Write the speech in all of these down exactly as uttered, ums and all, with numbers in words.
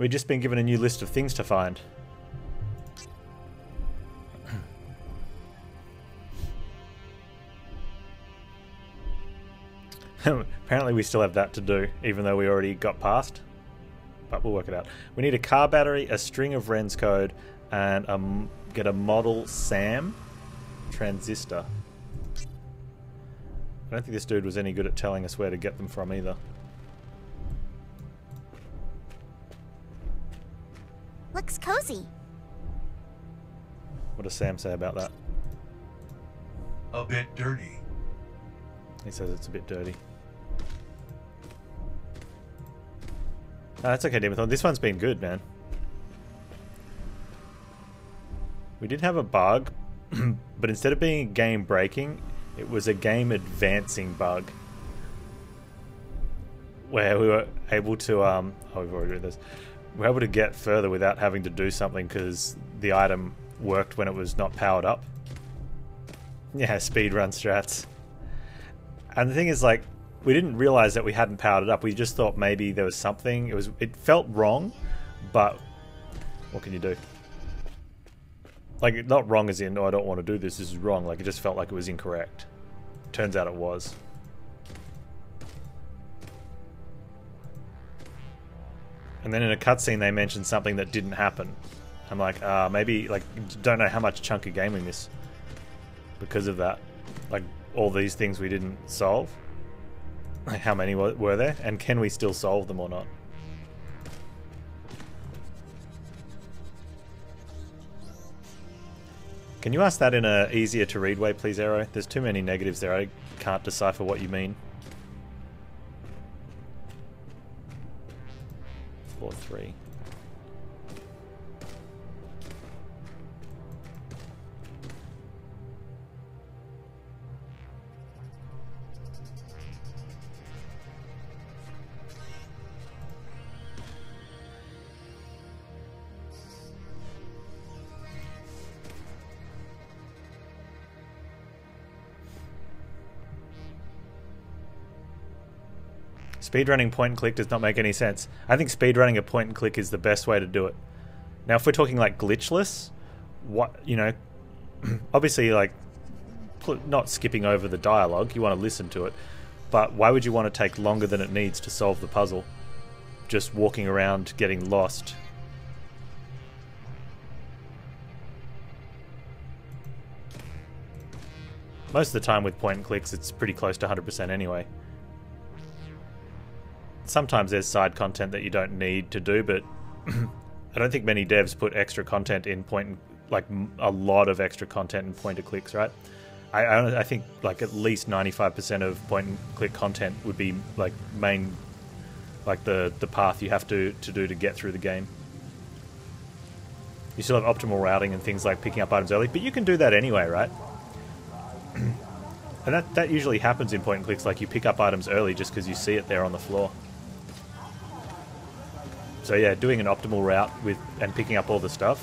We've just been given a new list of things to find. Apparently we still have that to do, even though we already got past. But we'll work it out. We need a car battery, a string of Ren's code, and um, get a model Sam transistor. I don't think this dude was any good at telling us where to get them from either. Looks cozy. What does Sam say about that? A bit dirty. He says it's a bit dirty. Oh, that's okay, Demonthorn. This one's been good, man. We did have a bug, but instead of being game breaking, it was a game advancing bug. Where we were able to, um, oh, we've already read this. We were able to get further without having to do something because the item worked when it was not powered up. Yeah, speedrun strats. And the thing is, like, we didn't realize that we hadn't powered it up. We just thought maybe there was something. It was, it felt wrong, but what can you do? Like, not wrong as in, oh, I don't want to do this, this is wrong. Like, it just felt like it was incorrect. Turns out it was. And then in a cutscene, they mentioned something that didn't happen. I'm like, uh, maybe, like, don't know how much chunk of game we missed because of that. Like, all these things we didn't solve. Like, how many were there? And can we still solve them or not? Can you ask that in a easier to read way, please, Arrow? There's too many negatives there. I can't decipher what you mean. Floor three. Speedrunning point and click does not make any sense. I think speedrunning a point and click is the best way to do it. Now, if we're talking like glitchless, what, you know, obviously, like, not skipping over the dialogue, you want to listen to it, but why would you want to take longer than it needs to solve the puzzle? Just walking around, getting lost. Most of the time with point and clicks, it's pretty close to one hundred percent anyway. Sometimes there's side content that you don't need to do, but I don't think many devs put extra content in point and, like, a lot of extra content in point and clicks, right? I, I, I think like at least ninety-five percent of point and click content would be like main, like the the path you have to to do to get through the game. You still have optimal routing and things like picking up items early, but you can do that anyway, right? And that that usually happens in point and clicks, like you pick up items early just because you see it there on the floor. So yeah, doing an optimal route with and picking up all the stuff,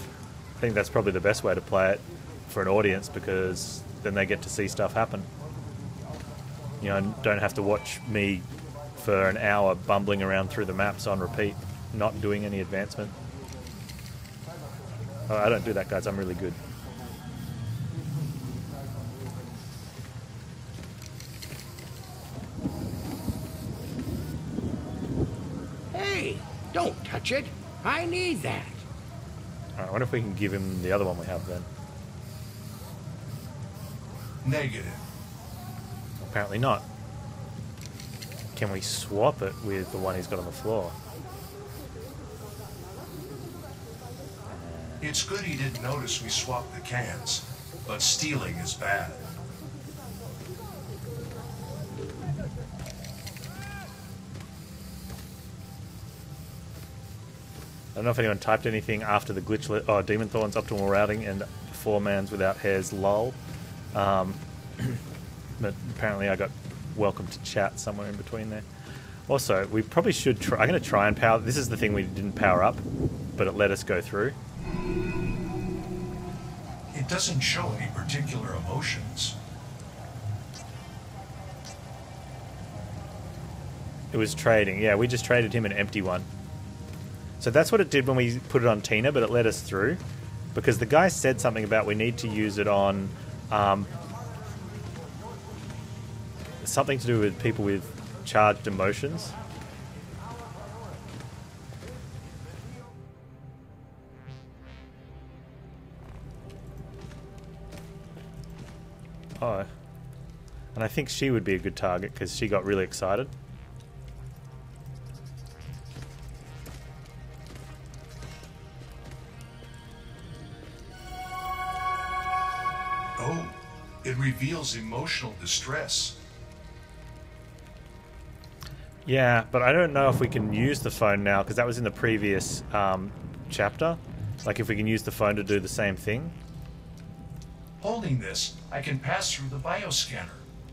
I think that's probably the best way to play it for an audience, because then they get to see stuff happen. You know, don't have to watch me for an hour bumbling around through the maps on repeat, not doing any advancement. Oh, I don't do that, guys. I'm really good. Don't touch it. I need that. Alright, I wonder if we can give him the other one we have then. Negative. Apparently not. Can we swap it with the one he's got on the floor? It's good he didn't notice we swapped the cans, but stealing is bad. I don't know if anyone typed anything after the glitch. Oh, Demon Thorn's optimal routing and four mans without hairs, lol. Um, but apparently I got welcome to chat somewhere in between there. Also, we probably should try. I'm going to try and power. This is the thing we didn't power up, but it let us go through. It doesn't show any particular emotions. It was trading. Yeah, we just traded him an empty one. So that's what it did when we put it on Tina, but it let us through because the guy said something about we need to use it on um, something to do with people with charged emotions. Oh, and I think she would be a good target because she got really excited. Oh, it reveals emotional distress. Yeah, but I don't know if we can use the phone now because that was in the previous um, chapter. Like if we can use the phone to do the same thing. Holding this, I can pass through the bioscanner,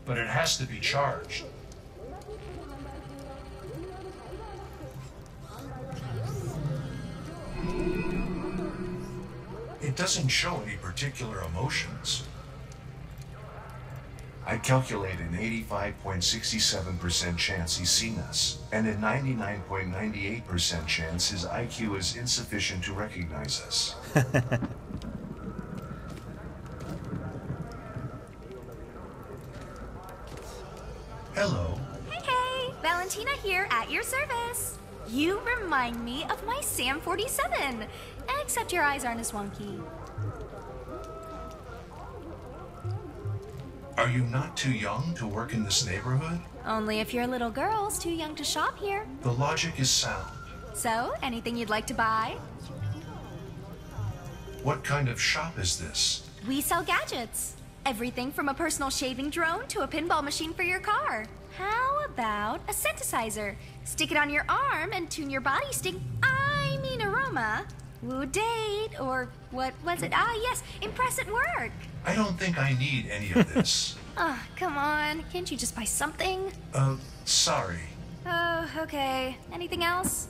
but it has to be charged. It doesn't show any particular emotions. I calculate an eighty-five point six seven percent chance he's seen us, and a ninety-nine point nine eight percent chance his I Q is insufficient to recognize us. Hello. Hey, hey! Valentina here at your service. You remind me of my Sam forty-seven, except your eyes aren't as wonky. Are you not too young to work in this neighborhood? Only if your little girl's too young to shop here. The logic is sound. So, anything you'd like to buy? What kind of shop is this? We sell gadgets. Everything from a personal shaving drone to a pinball machine for your car. How about a synthesizer? Stick it on your arm and tune your body sting, I mean aroma. Woo date, or what was it? Ah, yes, impress at work. I don't think I need any of this. Oh, come on. Can't you just buy something? Uh, sorry. Oh, okay. Anything else?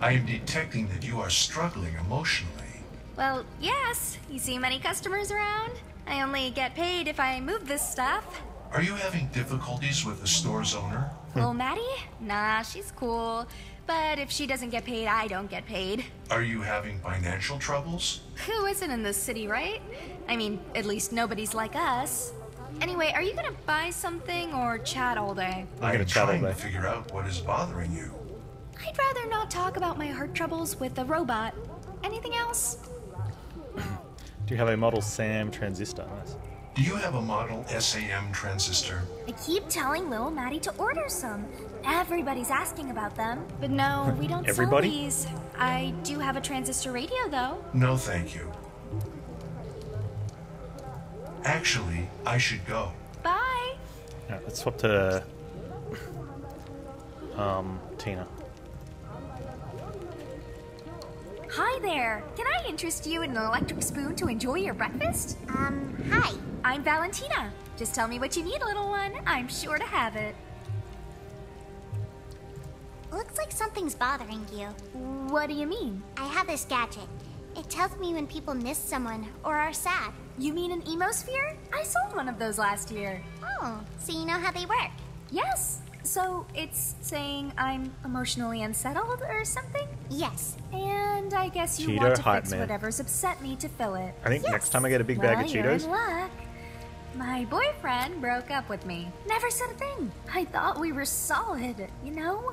I am detecting that you are struggling emotionally. Well, yes. You see many customers around? I only get paid if I move this stuff. Are you having difficulties with the store's owner? Well, Maddie? Nah, she's cool. But if she doesn't get paid, I don't get paid. Are you having financial troubles? Who isn't in this city, right? I mean, at least nobody's like us. Anyway, are you gonna buy something or chat all day? I'm trying to figure out what is bothering you. I'd rather not talk about my heart troubles with a robot. Anything else? Do you have a model SAM transistor? Nice. Do you have a model SAM transistor? I keep telling little Maddie to order some. Everybody's asking about them. But no, we don't sell these. I do have a transistor radio, though. No, thank you. Actually, I should go. Bye. All right, let's swap to um, Tina. Hi there! Can I interest you in an electric spoon to enjoy your breakfast? Um, hi. I'm Valentina. Just tell me what you need, little one. I'm sure to have it. Looks like something's bothering you. What do you mean? I have this gadget. It tells me when people miss someone or are sad. You mean an emosphere? I sold one of those last year. Oh, so you know how they work? Yes. So, it's saying I'm emotionally unsettled or something? Yes. And I guess you Cheeto want to fix man. whatever's upset me to fill it. I think yes. next time I get a big well, bag of you're Cheetos. In luck. My boyfriend broke up with me. Never said a thing. I thought we were solid, you know?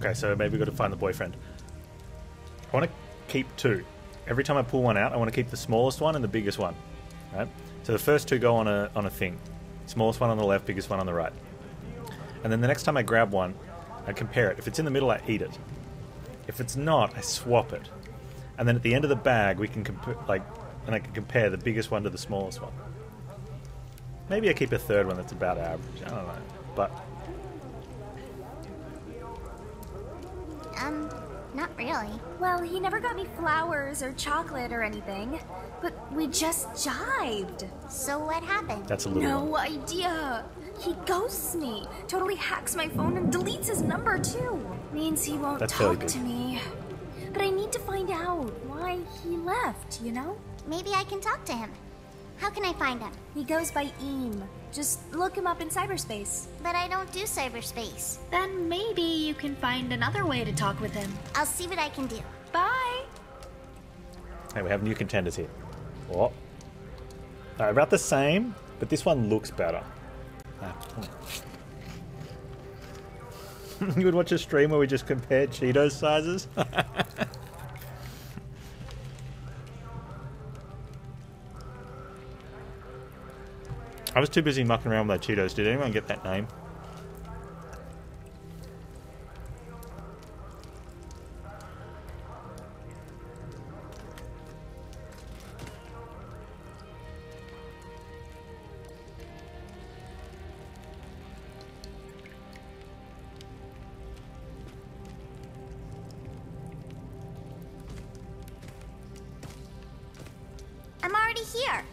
Okay, so maybe we've got to find the boyfriend. I want to keep two. Every time I pull one out, I want to keep the smallest one and the biggest one. Right? So the first two go on a, on a thing. Smallest one on the left, biggest one on the right. And then the next time I grab one, I compare it. If it's in the middle, I eat it. If it's not, I swap it. And then at the end of the bag, we can compare, like, and I can compare the biggest one to the smallest one. Maybe I keep a third one that's about average. I don't know. But um, not really. Well, he never got me flowers or chocolate or anything, but we just jived. So what happened? That's a little no one. idea. He ghosts me, totally hacks my phone and deletes his number too. Means he won't That's talk really to me. But I need to find out why he left, you know? Maybe I can talk to him. How can I find him? He goes by Eam. Just look him up in cyberspace. But I don't do cyberspace. Then maybe you can find another way to talk with him. I'll see what I can do. Bye! Hey, we have new contenders here. What? They're about the same, but this one looks better. Ah. You would watch a stream where we just compared Cheetos sizes? I was too busy mucking around with those Cheetos. Did anyone get that name? I'm already here.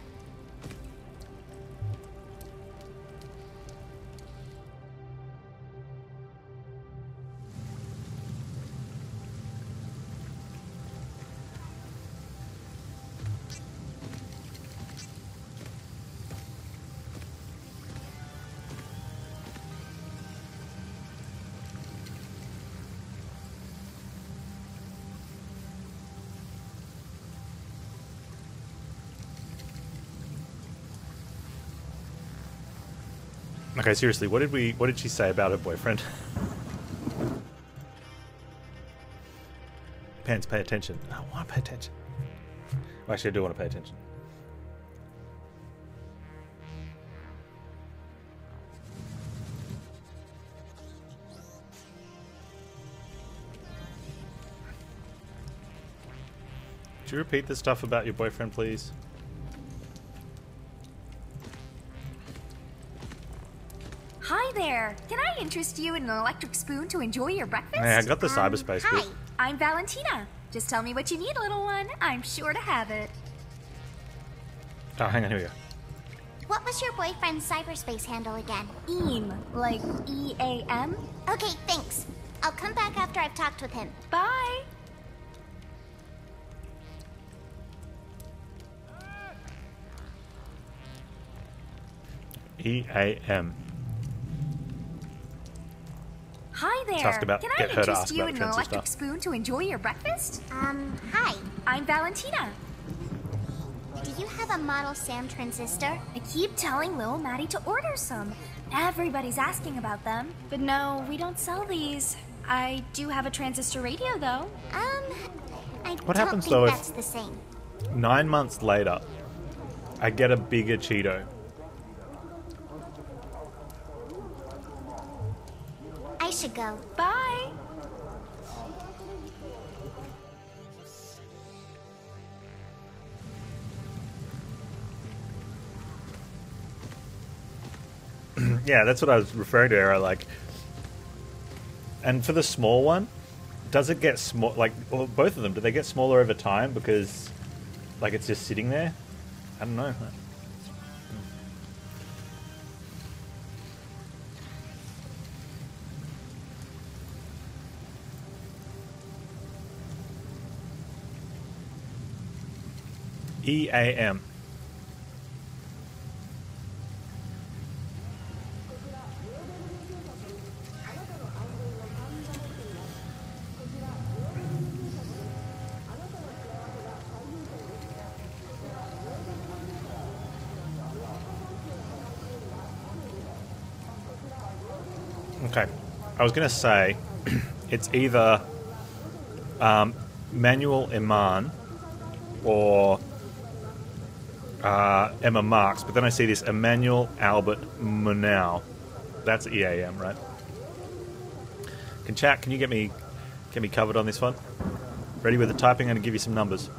Okay, seriously, what did we what did she say about her boyfriend? Pants, pay attention. I don't want to pay attention. Well, actually, I do want to pay attention. Could you repeat the stuff about your boyfriend, please? There. Can I interest you in an electric spoon to enjoy your breakfast? Hey, I got the um, cyberspace. Hi, bit. I'm Valentina. Just tell me what you need, little one. I'm sure to have it. Oh, hang on, here we go. What was your boyfriend's cyberspace handle again? Eam, like E A M? Okay, thanks. I'll come back after I've talked with him. Bye! E A M. Hi there. About, Can I interest you in an electric spoon to enjoy your breakfast? Um, hi. I'm Valentina. Do you have a model Sam transistor? I keep telling Lil Maddie to order some. Everybody's asking about them. But no, we don't sell these. I do have a transistor radio, though. Um, I what don't happens, think though, that's if the same. Nine months later, I get a bigger Cheeto. Should go. Bye. Yeah, that's what I was referring to, Era. Like, and for the small one, does it get small? Like, well, both of them, do they get smaller over time because, like, it's just sitting there? I don't know. E A M. Okay, I was going to say it's either um, Manuel Iman or Uh, Emma Marks, but then I see this Emmanuel Albert Munau. That's E A M, right? Can chat, can you get me get me covered on this one? Ready with the typing? I'm going to give you some numbers.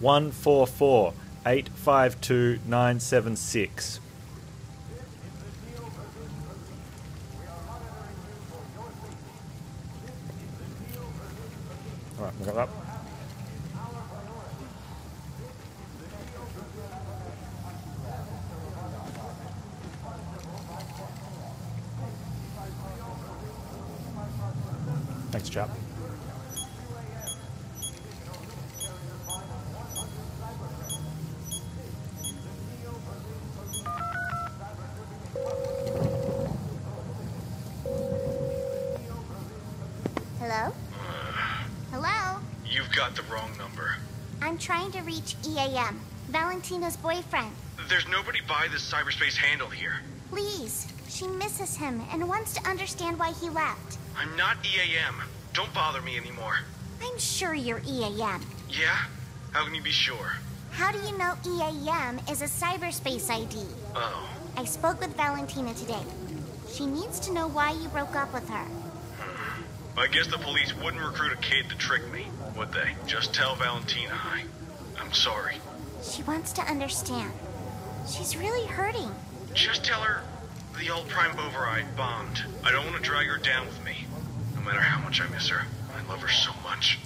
one four four eight five two nine seven six. Alright, we got that. Thanks, chap. Hello? Hello? You've got the wrong number. I'm trying to reach E A M, Valentina's boyfriend. There's nobody by this cyberspace handle here. Please. She misses him and wants to understand why he left. I'm not E A M. Don't bother me anymore. I'm sure you're E A M. Yeah? How can you be sure? How do you know E A M is a cyberspace I D? Oh. I spoke with Valentina today. She needs to know why you broke up with her. I guess the police wouldn't recruit a kid to trick me, would they? Just tell Valentina I... I'm sorry. She wants to understand. She's really hurting. Just tell her the old prime override bombed. I don't want to drag her down with me. No matter how much I miss her, I love her so much.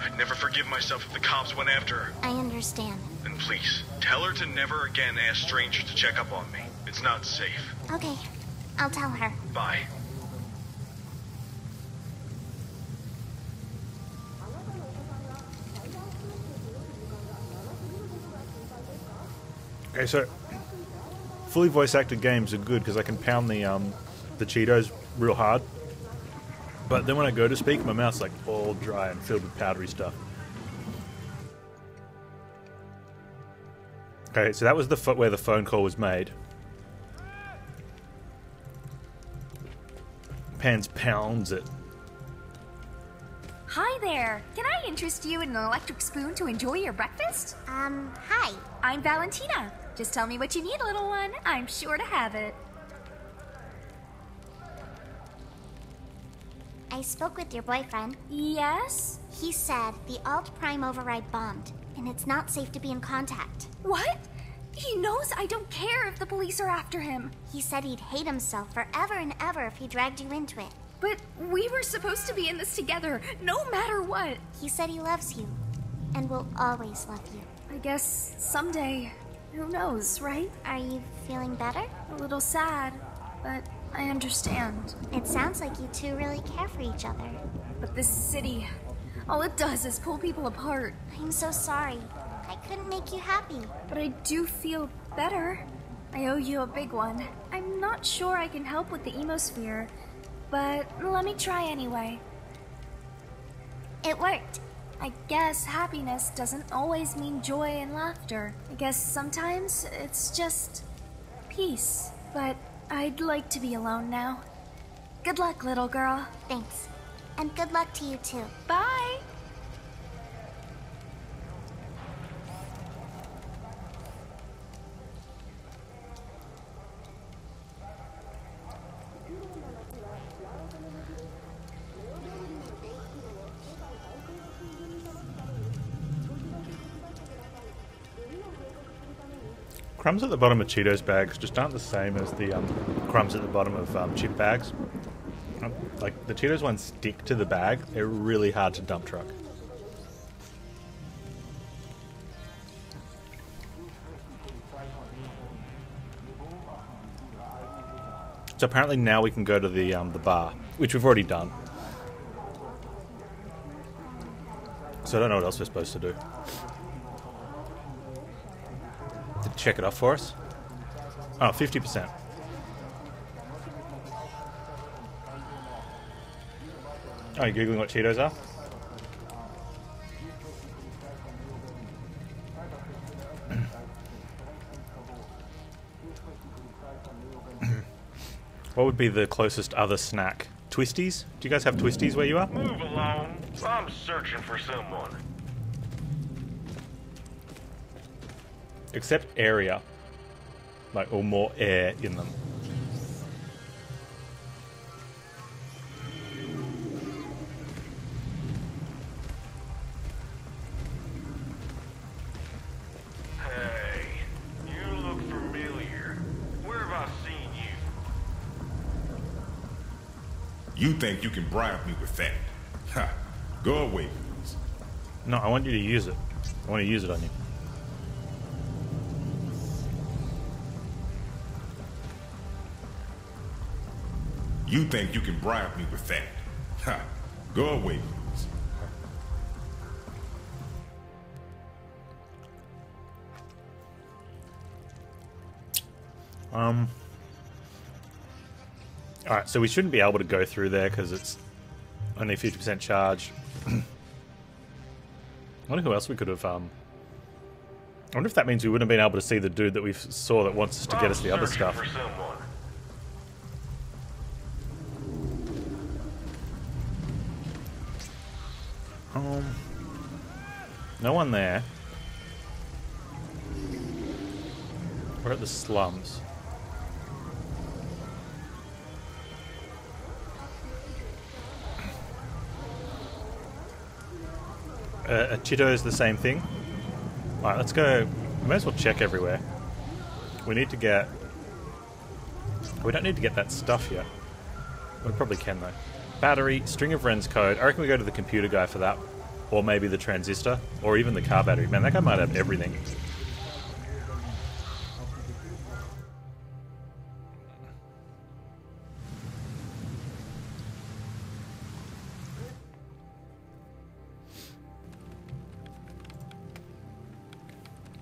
I'd never forgive myself if the cops went after her. I understand. And please, tell her to never again ask strangers to check up on me. It's not safe. Okay, I'll tell her. Bye. Okay, so fully voice acted games are good because I can pound the um, the Cheetos real hard, but then when I go to speak, my mouth's like all dry and filled with powdery stuff. Okay, so that was the fo where the phone call was made. Pans pounds it. Hi there! Can I interest you in an electric spoon to enjoy your breakfast? Um, hi. I'm Valentina. Just tell me what you need, little one. I'm sure to have it. I spoke with your boyfriend. Yes? He said the Alt Prime override bombed, and it's not safe to be in contact. What? He knows I don't care if the police are after him. He said he'd hate himself forever and ever if he dragged you into it. But we were supposed to be in this together, no matter what. He said he loves you, and will always love you. I guess someday... Who knows, right? Are you feeling better? A little sad, but I understand. It sounds like you two really care for each other. But this city, all it does is pull people apart. I'm so sorry. I couldn't make you happy. But I do feel better. I owe you a big one. I'm not sure I can help with the emosphere, but let me try anyway. It worked. I guess happiness doesn't always mean joy and laughter. I guess sometimes it's just peace. But I'd like to be alone now. Good luck, little girl. Thanks. And good luck to you too. Bye! Crumbs at the bottom of Cheetos bags just aren't the same as the um, crumbs at the bottom of um, chip bags. Um, like, the Cheetos ones stick to the bag. They're really hard to dump truck. So apparently now we can go to the, um, the bar, which we've already done. So I don't know what else we're supposed to do. Check it off for us. Oh, fifty percent. Oh, you're Googling what Cheetos are? What would be the closest other snack? Twisties? Do you guys have Twisties where you are? Move along. I'm searching for someone. Except area, like, or more air in them. Hey, you look familiar. Where have I seen you? You think you can bribe me with that? Ha! Go away, please. No, I want you to use it. I want to use it on you. You think you can bribe me with that? Ha! Go away, please. Um. All right, so we shouldn't be able to go through there because it's Only fifty percent charge. I wonder who else we could have... Um... I wonder if that means we wouldn't have been able to see the dude that we saw that wants us to get us the other stuff. Um, no one there. We're at the slums. Uh, a Chitto is the same thing. Alright, let's go. We may as well check everywhere. We need to get... We don't need to get that stuff yet. We probably can, though. Battery, string of Ren's code. I reckon we go to the computer guy for that. Or maybe the transistor. Or even the car battery. Man, that guy might have everything.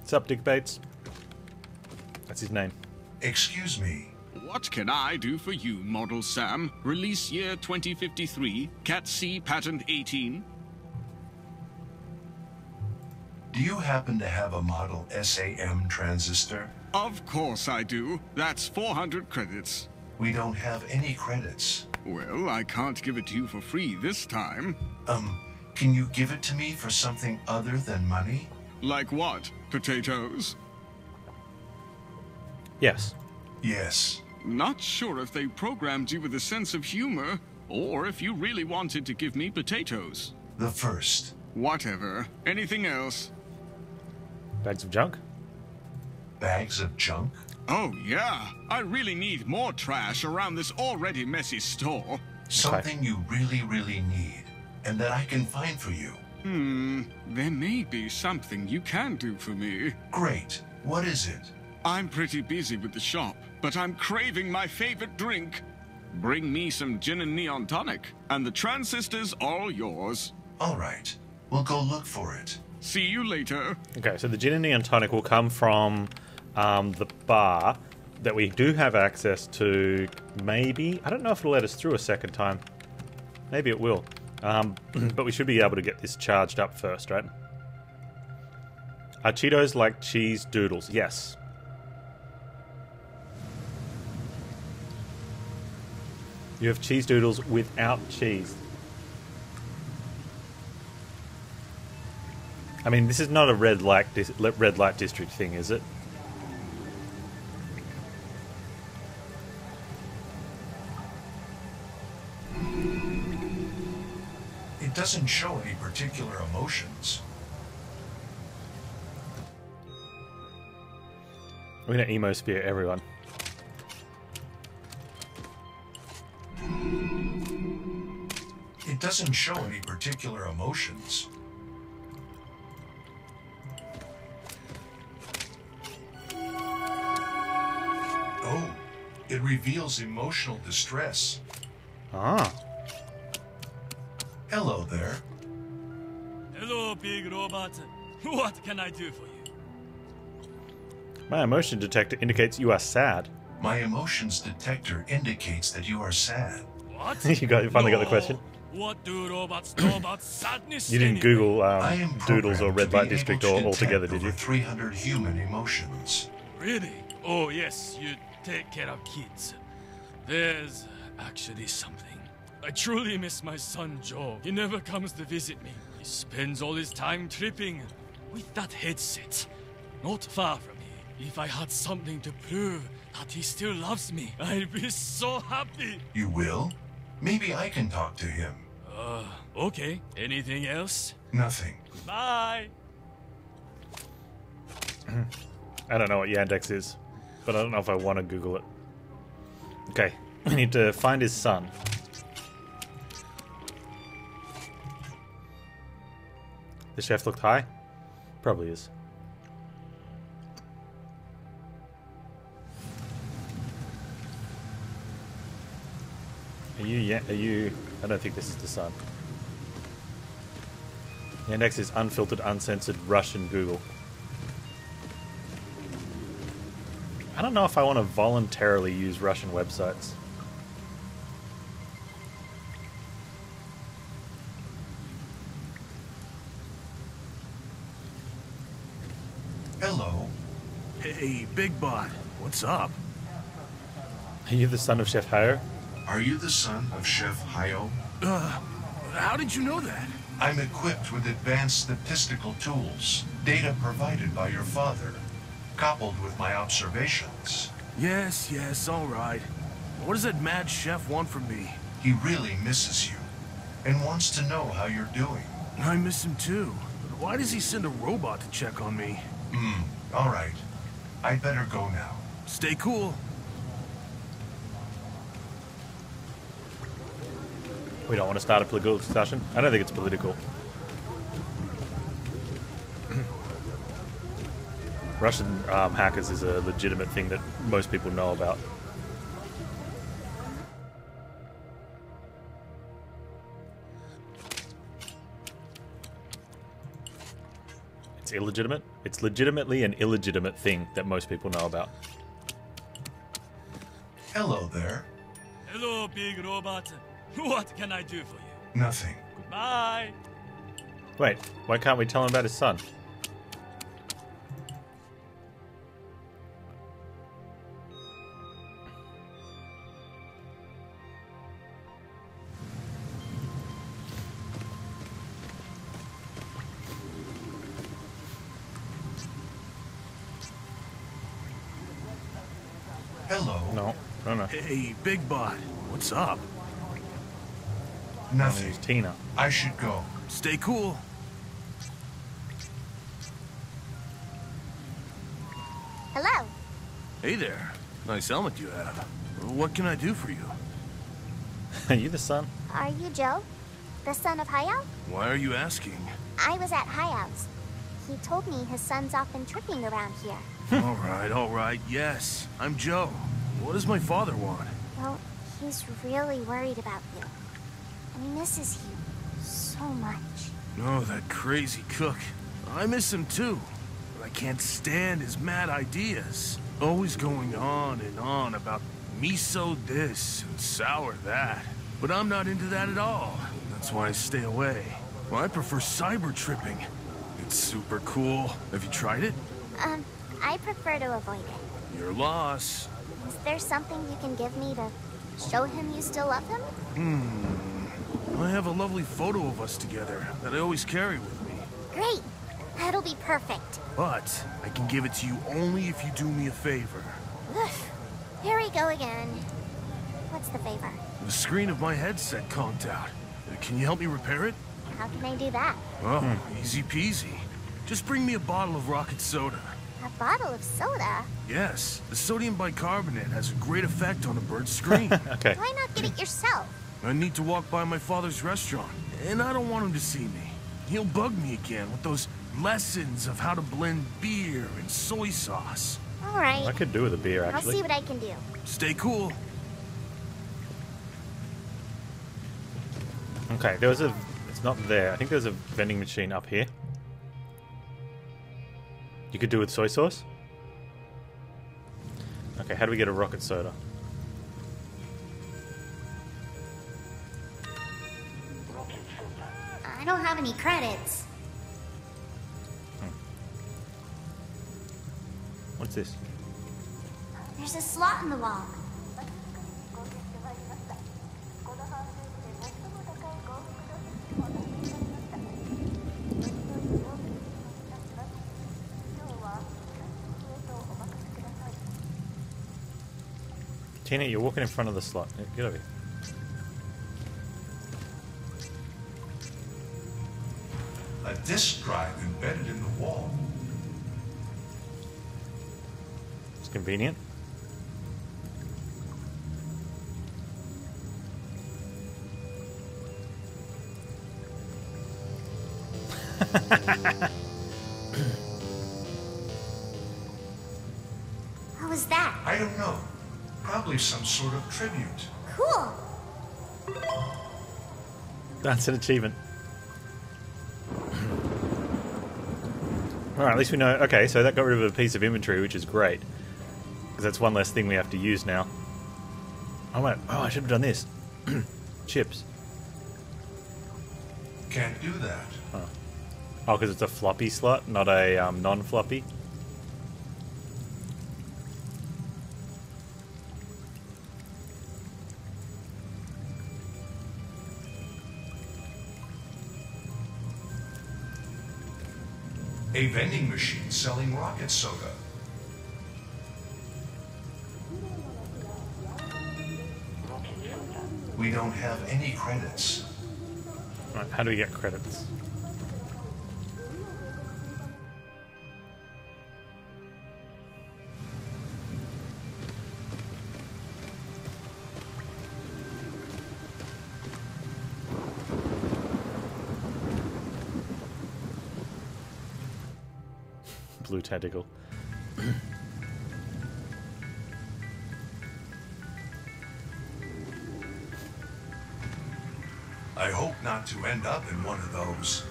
What's up, Dick Bates? That's his name. Excuse me. What can I do for you, Model Sam? Release year twenty fifty-three, Cat C patent eighteen. Do you happen to have a Model S A M transistor? Of course I do. That's four hundred credits. We don't have any credits. Well, I can't give it to you for free this time. Um, can you give it to me for something other than money? Like what? Potatoes? Yes. Yes. Not sure if they programmed you with a sense of humor, or if you really wanted to give me potatoes. The first. Whatever. Anything else? Bags of junk? Bags of junk? Oh, yeah. I really need more trash around this already messy store. Something okay. You really, really need, and that I can find for you. Hmm, there may be something you can do for me. Great. What is it? I'm pretty busy with the shop, but I'm craving my favorite drink. Bring me some gin and neon tonic, and the transistor's all yours. All right. We'll go look for it. See you later. Okay, so the gin and neon tonic will come from um, the bar that we do have access to, maybe. I don't know if it'll let us through a second time. Maybe it will. Um, but we should be able to get this charged up first, right? Are Cheetos like cheese doodles? Yes. You have cheese doodles without cheese. I mean, this is not a red light, red light district thing, is it? It doesn't show any particular emotions. We're gonna emo spear everyone. It doesn't show any particular emotions. Oh, it reveals emotional distress. Ah. Hello there. Hello, big robot. What can I do for you? My emotion detector indicates you are sad. My emotions detector indicates that you are sad. What? you got, you finally no. got the question. What do robots know about sadness? You didn't Google um, doodles or red light district all altogether, did you? three hundred human emotions. Really? Oh yes, you take care of kids. There's actually something. I truly miss my son, Joe. He never comes to visit me. He spends all his time tripping with that headset. Not far from me. If I had something to prove that he still loves me, I'd be so happy. You will? Maybe I can talk to him. Uh, okay. Anything else? Nothing. Bye! I don't know what Yandex is, but I don't know if I want to Google it. Okay, we need to find his son. The chef looked high? Probably is. Are you yet? Are you? I don't think this is the sun. Yandex is unfiltered, uncensored Russian Google. I don't know if I want to voluntarily use Russian websites. Hello. Hey, Big Bot. What's up? Are you the son of Chef Hayao? Are you the son of Chef Hayao? Uh, how did you know that? I'm equipped with advanced statistical tools, data provided by your father, coupled with my observations. Yes, yes, all right. What does that mad chef want from me? He really misses you, and wants to know how you're doing. I miss him too. But why does he send a robot to check on me? Hmm, all right. I'd better go now. Stay cool. We don't want to start a political discussion. I don't think it's political. Russian um, hackers is a legitimate thing that most people know about. It's illegitimate. It's legitimately an illegitimate thing that most people know about. Hello there. Hello, big robot. What can I do for you? Nothing. Goodbye. Wait, why can't we tell him about his son? Hello. No, no, no. Hey, Big Bot. What's up? Nothing. Oh, Tina. I should go. Stay cool. Hello. Hey there. Nice helmet you have. What can I do for you? Are you the son? Are you Joe? The son of Hayao? Why are you asking? I was at Hayao's. He told me his son's often tripping around here. all right, all right. Yes, I'm Joe. What does my father want? Well, he's really worried about you. He misses you so much. Oh, that crazy cook. I miss him too. But I can't stand his mad ideas. Always going on and on about miso this and sour that. But I'm not into that at all. That's why I stay away. Well, I prefer cyber tripping. It's super cool. Have you tried it? Um, I prefer to avoid it. Your loss. Is there something you can give me to show him you still love him? Hmm. I have a lovely photo of us together that I always carry with me. Great. That'll be perfect. But I can give it to you only if you do me a favor. Ugh. Here we go again. What's the favor? The screen of my headset conked out. Can you help me repair it? How can I do that? Oh, hmm. easy peasy. Just bring me a bottle of rocket soda. A bottle of soda? Yes. The sodium bicarbonate has a great effect on a bird's screen. Okay. Why not get it yourself? I need to walk by my father's restaurant, and I don't want him to see me. He'll bug me again with those lessons of how to blend beer and soy sauce. All right. I could do with a beer, actually. I'll see what I can do. Stay cool. Okay, there was a... It's not there. I think there's a vending machine up here. You could do with soy sauce? Okay, how do we get a rocket soda? I don't have any credits. Hmm. What's this? There's a slot in the wall. Tina, you're walking in front of the slot. Get over here. A disk drive embedded in the wall. It's convenient. What was that? I don't know. Probably some sort of tribute. Cool. That's an achievement. Alright, at least we know... Okay, so that got rid of a piece of inventory, which is great. Because that's one less thing we have to use now. Oh, wait. Oh, I should have done this. Chips. Can't do that. Oh, because oh, it's a floppy slot, not a um, non-floppy? A vending machine selling rocket soda. We don't have any credits. Right, how do we get credits? Blue tentacle. I hope not to end up in one of those.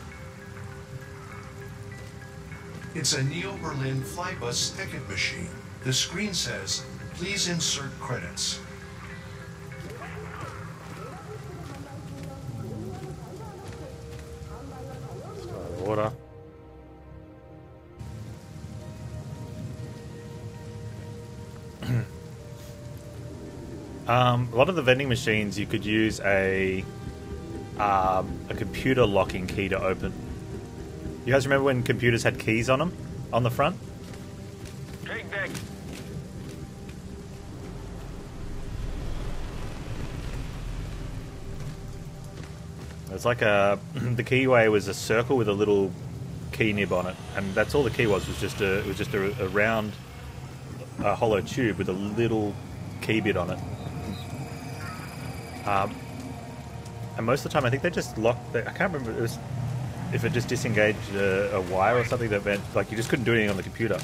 It's a Neo Berlin Flybus ticket machine. The screen says, please insert credits. Order. Um, a lot of the vending machines, you could use a um, a computer locking key to open. You guys remember when computers had keys on them, on the front? Take that. It's like a the keyway was a circle with a little key nib on it, and that's all the key was. Was just a it was just a, a round, a hollow tube with a little key bit on it. Um, and most of the time, I think they just locked. The, I can't remember it was, if it just disengaged a, a wire or something that meant like you just couldn't do anything on the computer.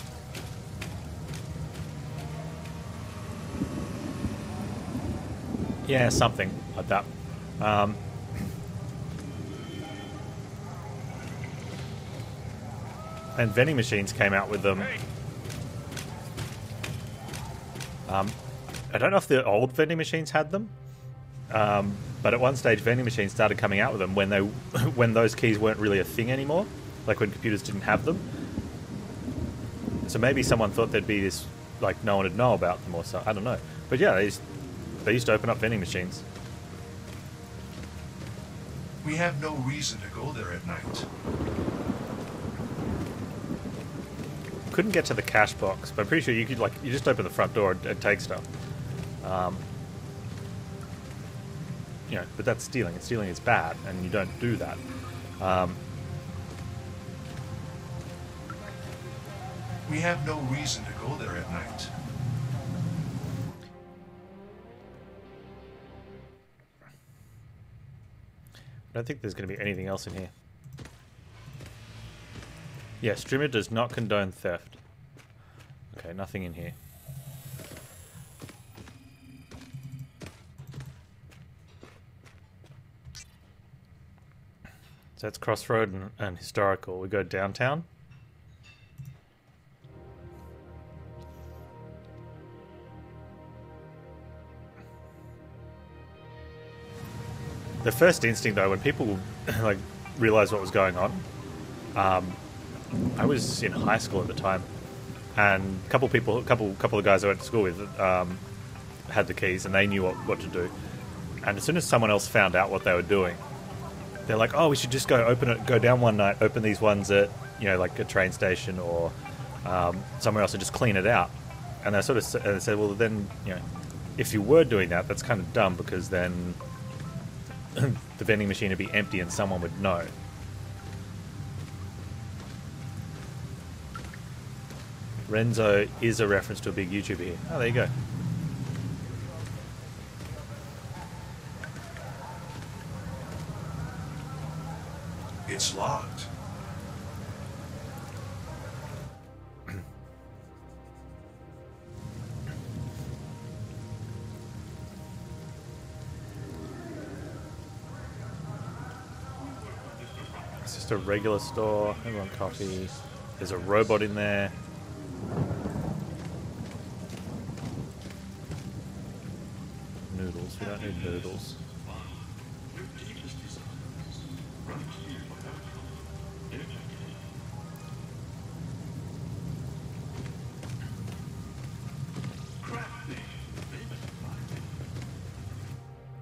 Yeah, something like that. Um, and vending machines came out with them. Um, I don't know if the old vending machines had them. Um, but at one stage, vending machines started coming out with them when they, when those keys weren't really a thing anymore, like when computers didn't have them. So maybe someone thought there'd be this, like no one would know about them or so. I don't know. But yeah, they used, they used to open up vending machines. We have no reason to go there at night. Couldn't get to the cash box, but I'm pretty sure you could like you just open the front door and, and take stuff. Um, You know, but that's stealing. And stealing is bad, and you don't do that. Um, we have no reason to go there at night. I don't think there's going to be anything else in here. Yeah, streamer does not condone theft. Okay, nothing in here. So that's Crossroad and, and Historical. We go downtown. The first instinct, though, when people like realised what was going on, um, I was in high school at the time, and a couple people, a couple, couple of guys I went to school with, um, had the keys, and they knew what, what to do. And as soon as someone else found out what they were doing, they're like, oh, we should just go open it, go down one night, open these ones at, you know, like a train station or um, somewhere else and just clean it out. And I sort of and I said, well, then, you know, if you were doing that, that's kind of dumb because then the vending machine would be empty and someone would know. Renzo is a reference to a big YouTuber here. Oh, there you go. It's locked. It's just a regular store. Everyone coffee. There's a robot in there. Noodles. We don't need noodles.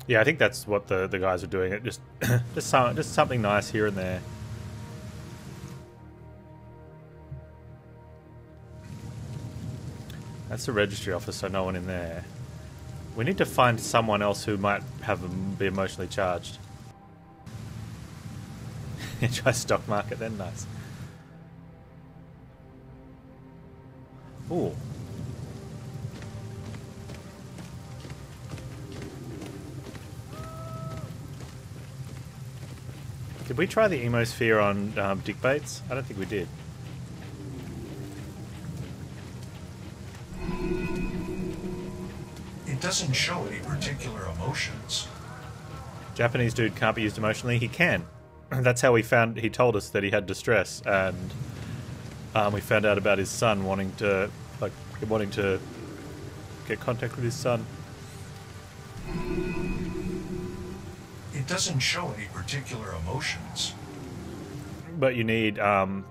Yeah, I think that's what the the guys are doing. It just just some, just something nice here and there. That's the registry office, so no one in there. We need to find someone else who might have be emotionally charged. Try stock market then, nice. Ooh. Did we try the emosphere on um, Dick Bates? I don't think we did. It doesn't show any particular emotions. Japanese dude can't be used emotionally. He can. That's how we found. He told us that he had distress, and um, we found out about his son wanting to, like, wanting to get contact with his son. It doesn't show any particular emotions. But you need um,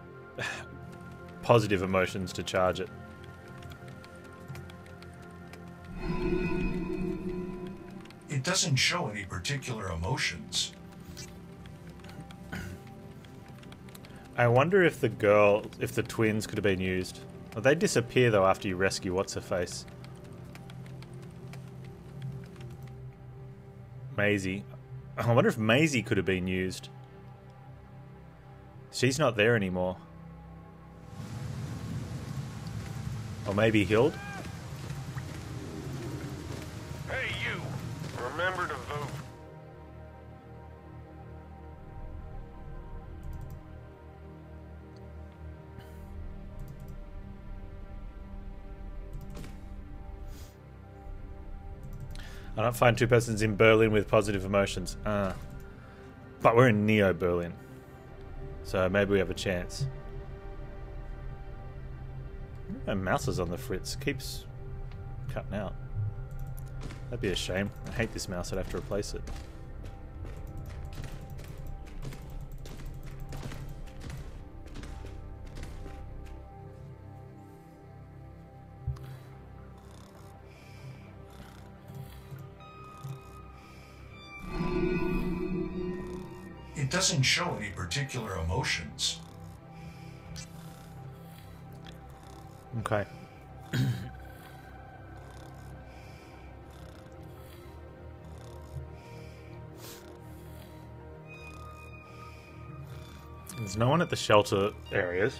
positive emotions to charge it. It doesn't show any particular emotions. I wonder if the girl, if the twins could have been used. Well, they disappear though after you rescue What's-Her-Face. Maisie. I wonder if Maisie could have been used. She's not there anymore. Or maybe Hild? Hey you, remember to vote. I don't find two persons in Berlin with positive emotions. Uh, but we're in Neo Berlin. So maybe we have a chance. My mouse is on the fritz. Keeps cutting out. That'd be a shame. I hate this mouse. I'd have to replace it. Doesn't show any particular emotions. Okay. There's no one at the shelter areas.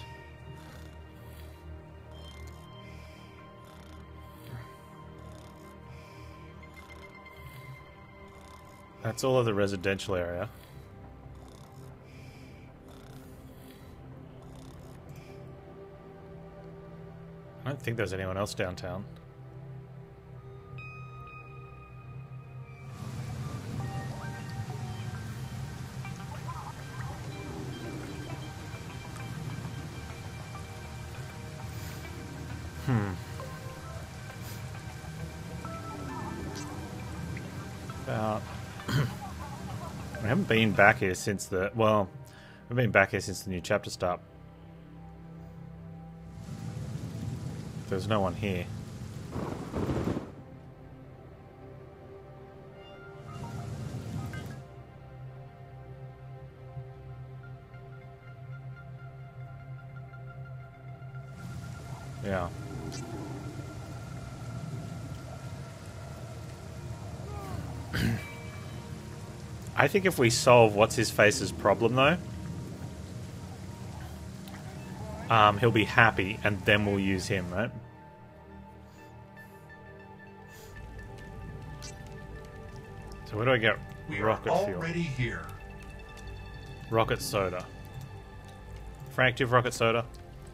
That's all of the residential area. I don't think there's anyone else downtown. Hmm. About... we haven't been back here since the... well, we've been back here since the new chapter start. There's no one here. Yeah. I think if we solve What's-His-Face's problem, though, um, he'll be happy, and then we'll use him, right? Where do I get rocket fuel? We're already here. Rocket soda. Frank, do you have rocket soda?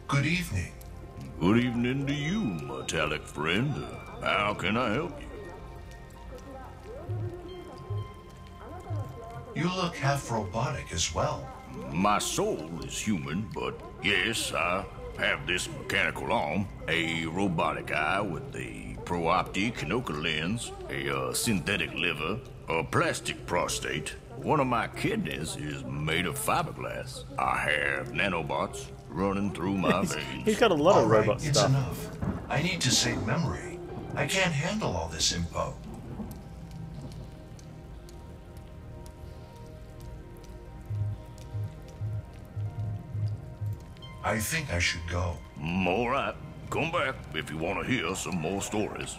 Good evening. Good evening to you, metallic friend. How can I help you? You look half robotic as well. My soul is human, but yes, I have this mechanical arm, a robotic eye with the pro-optic Kinoko lens, a uh, synthetic liver, a plastic prostate. One of my kidneys is made of fiberglass. I have nanobots running through my veins. He's got a lot all of robot right, stuff. It's enough. I need to save memory. I can't handle all this info. I think I should go. All right. Come back if you want to hear some more stories.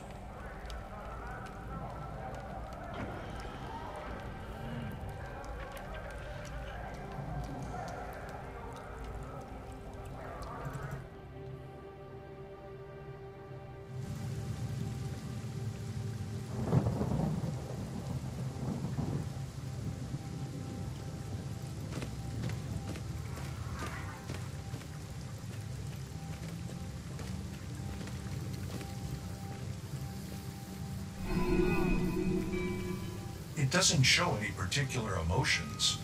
Doesn't show any particular emotions.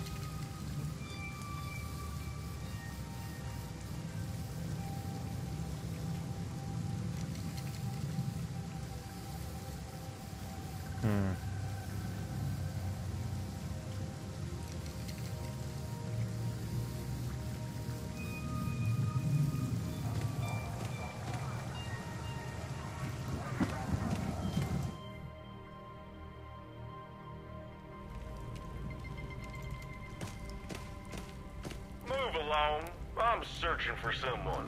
Hmm. I'm searching for someone.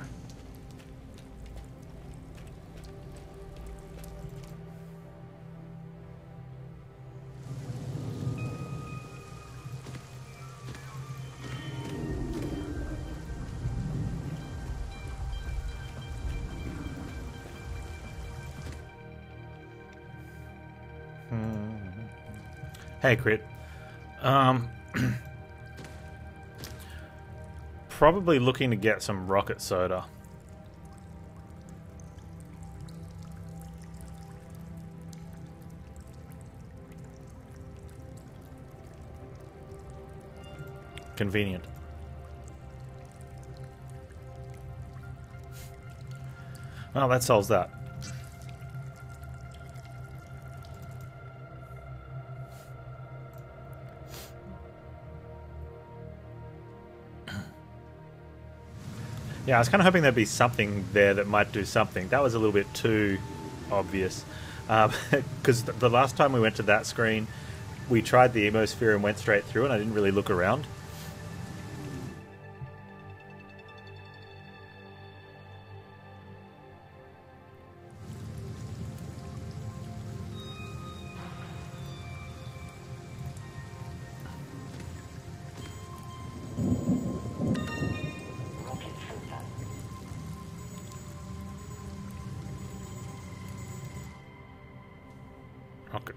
Hmm. Hey, Crit. Um... Probably looking to get some rocket soda. Convenient. Well, that solves that. Yeah, I was kind of hoping there'd be something there that might do something. That was a little bit too obvious. Because um, the last time we went to that screen, we tried the Emosphere and went straight through, and I didn't really look around.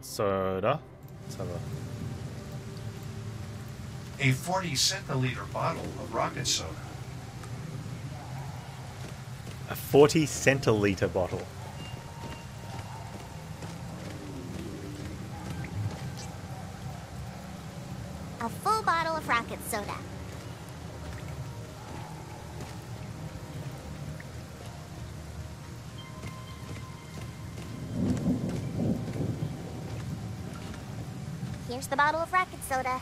Soda. Let's have a... a forty centiliter bottle of rocket soda. A forty centiliter bottle. A full bottle of rocket soda. Here's the bottle of rocket soda.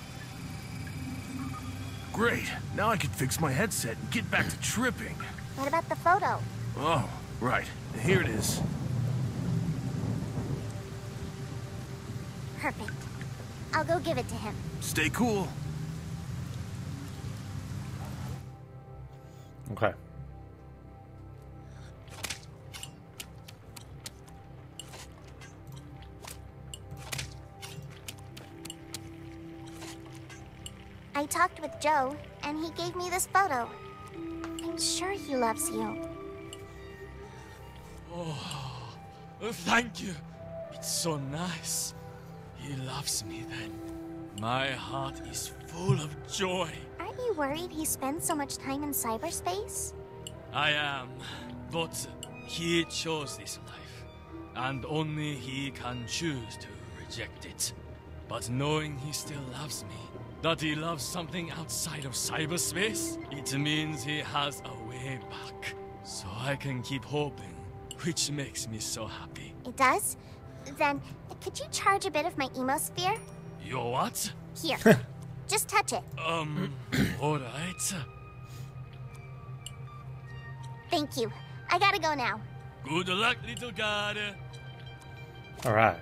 Great. Now I can fix my headset and get back to tripping. What about the photo? Oh, right. Here it is. Perfect. I'll go give it to him. Stay cool. Okay. I talked with Joe, and he gave me this photo. I'm sure he loves you. Oh, thank you. It's so nice. He loves me then. My heart is full of joy. Aren't you worried he spends so much time in cyberspace? I am, but he chose this life, and only he can choose to reject it. But knowing he still loves me, that he loves something outside of cyberspace, it means he has a way back. So I can keep hoping, which makes me so happy. It does? Then, could you charge a bit of my Emosphere? Your what? Here. Just touch it. Um, alright. Thank you. I gotta go now. Good luck, little guy. Alright.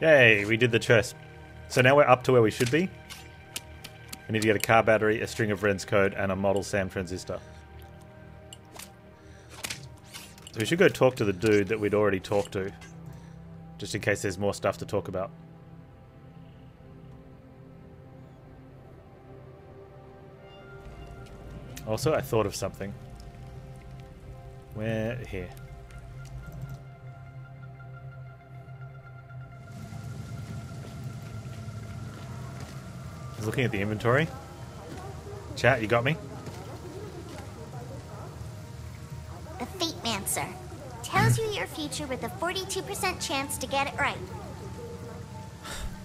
Yay, we did the chest. So now we're up to where we should be. We need to get a car battery, a string of Ren's code, and a model Sam transistor. So we should go talk to the dude that we'd already talked to, just in case there's more stuff to talk about. Also, I thought of something. We're here. I was looking at the inventory. Chat, you got me? The Fate Mancer tells you your future with a forty-two percent chance to get it right.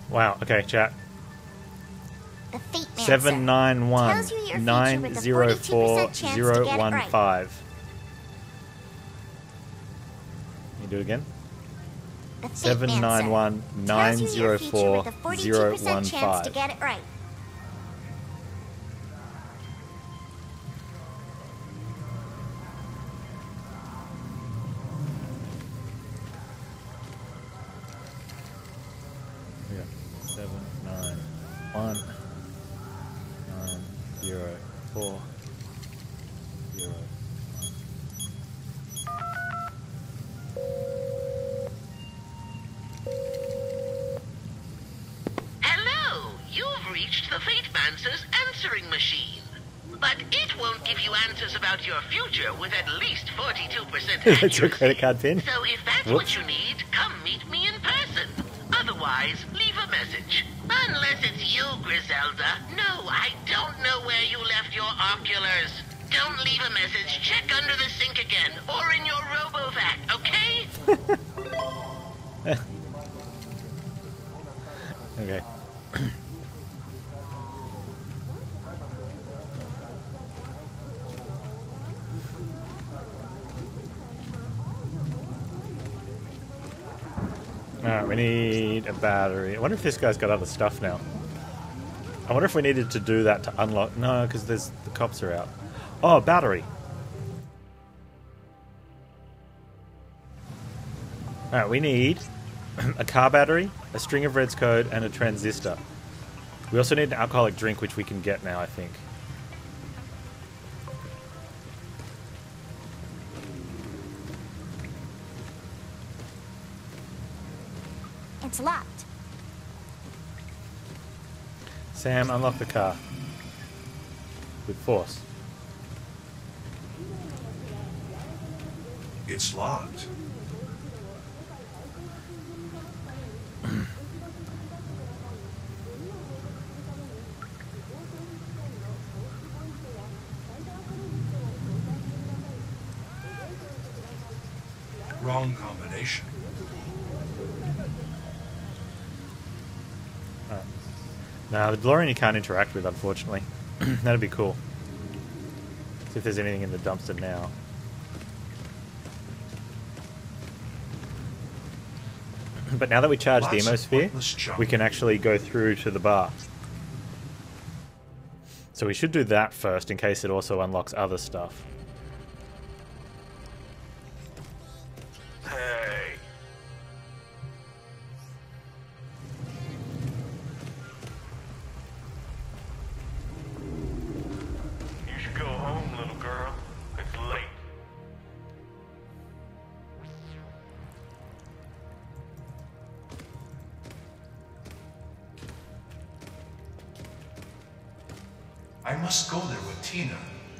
Wow, okay, chat. The Fate Mancer seven nine one nine zero four zero one five. Do it again. Seven nine one nine zero four zero one five. To get it right. Yeah. Seven nine one nine zero four. Your future with at least forty-two percent That's your credit card pin. So if that's Whoops. what you need, come meet me in person. Otherwise, leave a message. Unless it's you, Griselda. No, I don't know where you left your oculars. Don't leave a message. Check under the sink again or in your RoboVac, okay? Okay. Alright, we need a battery. I wonder if this guy's got other stuff now. I wonder if we needed to do that to unlock... No, because there's the cops are out. Oh, battery! Alright, we need a car battery, a string of Red's code, and a transistor. We also need an alcoholic drink, which we can get now, I think. It's locked. Sam, unlock the car. With force. It's locked. Wrong combination. No, the DeLorean you can't interact with, unfortunately. That'd be cool. See if there's anything in the dumpster now. But now that we charge the Emosphere, we can actually go through to the bar. So we should do that first, in case it also unlocks other stuff.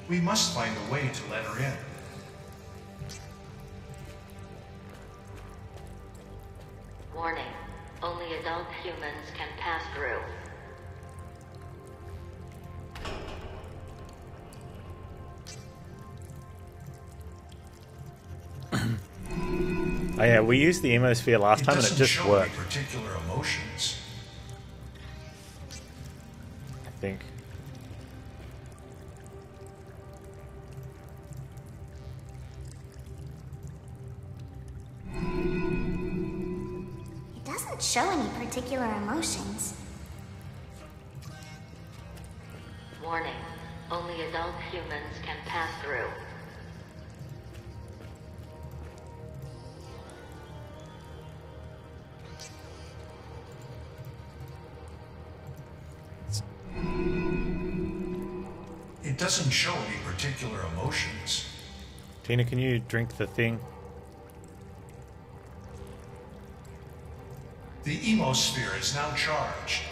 We must find a way to let her in. Warning. Only adult humans can pass through. Oh yeah, we used the Emosphere last time and it just worked. It doesn't show any particular emotions. I think. Show any particular emotions. Warning, only adult humans can pass through. It doesn't show any particular emotions. Tina, can you drink the thing? The emosphere is now charged.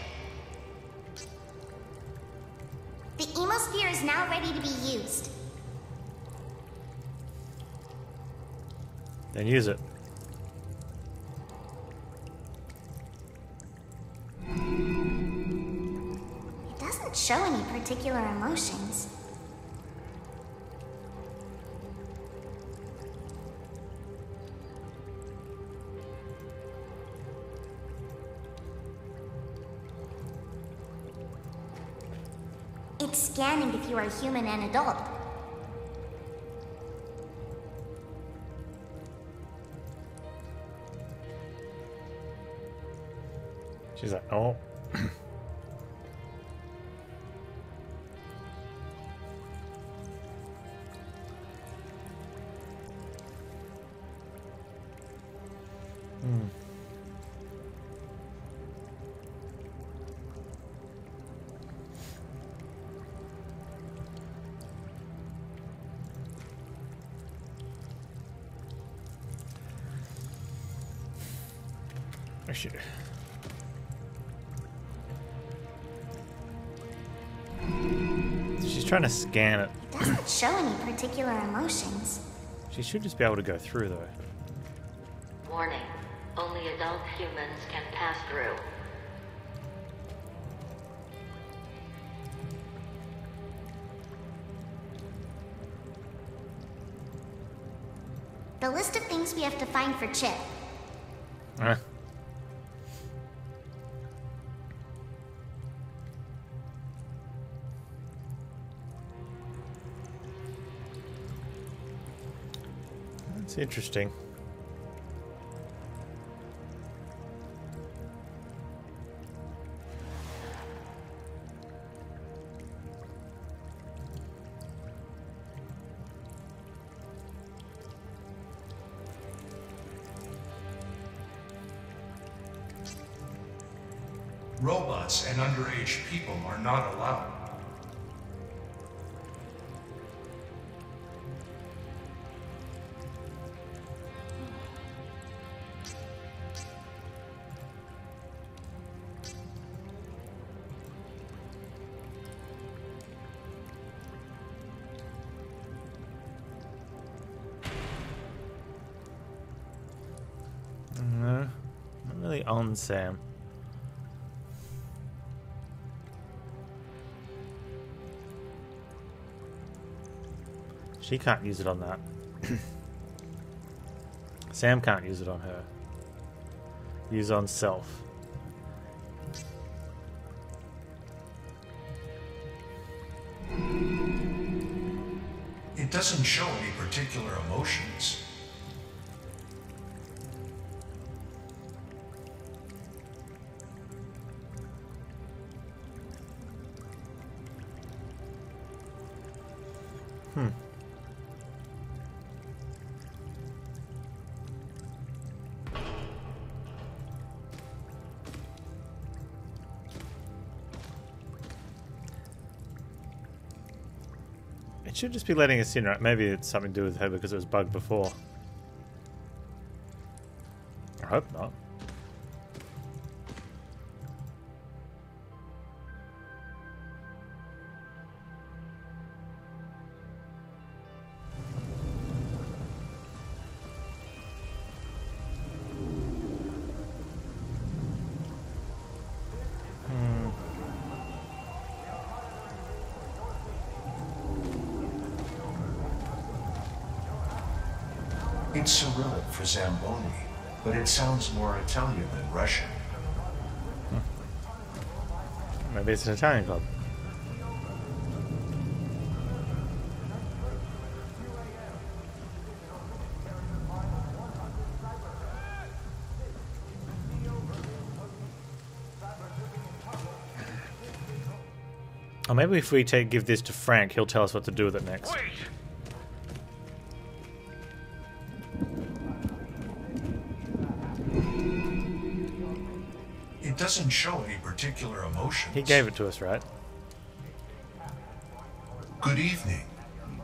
The emosphere is now ready to be used. Then use it. It doesn't show any particular emotions. It's scanning if you are human and adult. She's like, oh. Hmm. Shit. She's trying to scan it. It doesn't show any particular emotions. She should just be able to go through, though. Warning. Only adult humans can pass through. The list of things we have to find for Chip. Huh? It's interesting. Robots and underage people are not allowed. On Sam. She can't use it on that. Sam can't use it on her. Use on self. It doesn't show any particular emotions. Hmm. It should just be letting us in, right? Maybe it's something to do with her because it was bugged before. I hope not. It's Cyrillic for Zamboni, but it sounds more Italian than Russian. Hmm. Maybe it's an Italian club. Or maybe if we take give this to Frank, he'll tell us what to do with it next. Wait. Doesn't show any particular emotions. He gave it to us, right? Good evening.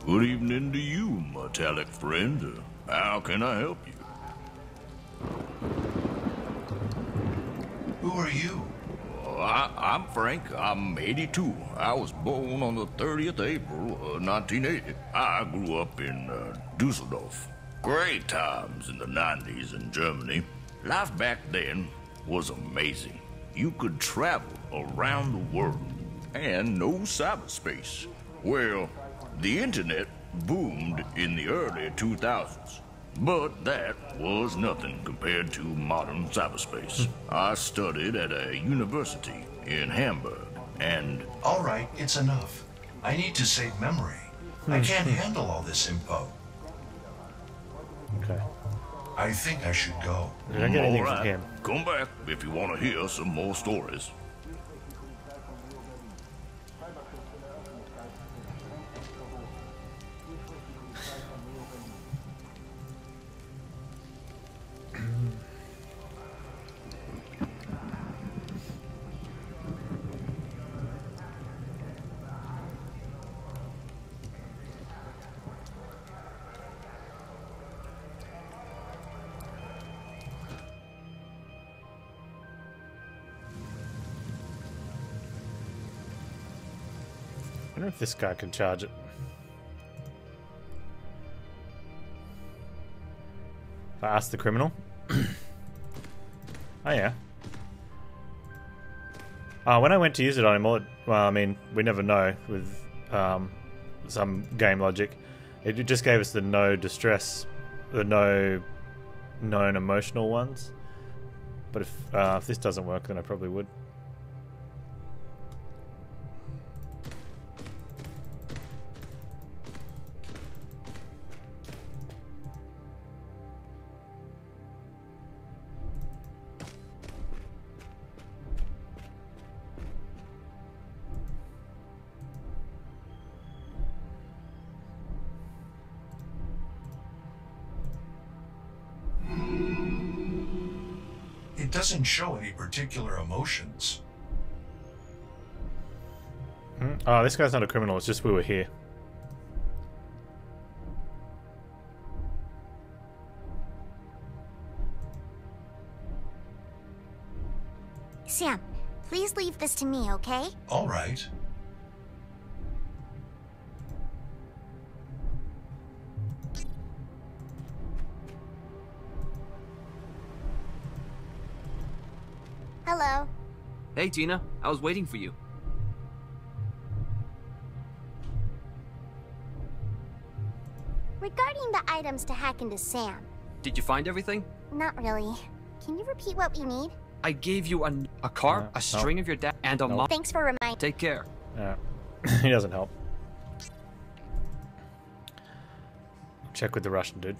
Good evening to you, metallic friend. How can I help you? Who are you? I, I'm Frank. I'm eighty-two. I was born on the thirtieth of April, nineteen eighty. I grew up in uh, Dusseldorf. Great times in the nineties in Germany. Life back then was amazing. You could travel around the world and no cyberspace. Well, the internet boomed in the early two thousands. But that was nothing compared to modern cyberspace. I studied at a university in Hamburg, and... All right, it's enough. I need to save memory. I can't handle all this info. Okay. I think I should go. Did I get anything from him? Come back if you want to hear some more stories. I wonder if this guy can charge it. If I ask the criminal. Oh yeah. Uh, when I went to use it on him, well, I mean, we never know with um, some game logic. It just gave us the no distress, the no known emotional ones. But if, uh, if this doesn't work, then I probably would. Doesn't show any particular emotions. Mm. Oh, this guy's not a criminal, it's just we were here. Sam, please leave this to me, okay? All right. Hello. Hey, Tina. I was waiting for you. Regarding the items to hack into Sam. Did you find everything? Not really. Can you repeat what we need? I gave you a, a car, uh, a string no. of your dad, and a no. mom. Thanks for reminding. Take care. Uh, he doesn't help. Check with the Russian dude.